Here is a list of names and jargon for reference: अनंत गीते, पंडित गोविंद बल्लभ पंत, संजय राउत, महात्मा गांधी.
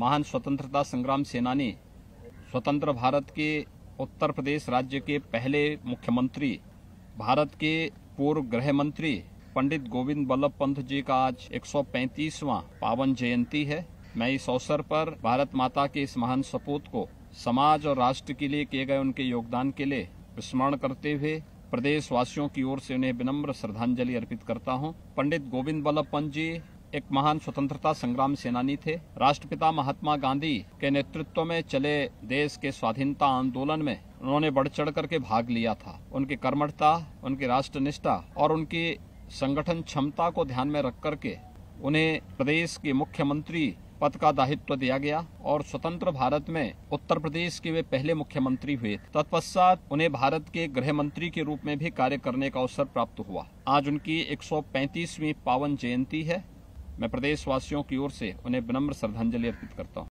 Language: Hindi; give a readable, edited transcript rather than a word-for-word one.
महान स्वतंत्रता संग्राम सेनानी, स्वतंत्र भारत के उत्तर प्रदेश राज्य के पहले मुख्यमंत्री, भारत के पूर्व गृह मंत्री पंडित गोविंद बल्लभ पंत जी का आज 135वां पावन जयंती है। मैं इस अवसर पर भारत माता के इस महान सपूत को समाज और राष्ट्र के लिए किए गए उनके योगदान के लिए स्मरण करते हुए प्रदेशवासियों की ओर से उन्हें विनम्र श्रद्धांजलि अर्पित करता हूं। पंडित गोविंद बल्लभ पंत जी एक महान स्वतंत्रता संग्राम सेनानी थे। राष्ट्रपिता महात्मा गांधी के नेतृत्व में चले देश के स्वाधीनता आंदोलन में उन्होंने बढ़ चढ़ करके भाग लिया था। उनकी कर्मठता, उनकी राष्ट्रनिष्ठा और उनकी संगठन क्षमता को ध्यान में रख करके उन्हें प्रदेश के मुख्यमंत्री पद का दायित्व दिया गया और स्वतंत्र भारत में उत्तर प्रदेश के वे पहले मुख्यमंत्री हुए। तत्पश्चात उन्हें भारत के गृह मंत्री के रूप में भी कार्य करने का अवसर प्राप्त हुआ। आज उनकी 135वीं पावन जयंती है। मैं प्रदेशवासियों की ओर से उन्हें विनम्र श्रद्धांजलि अर्पित करता हूं।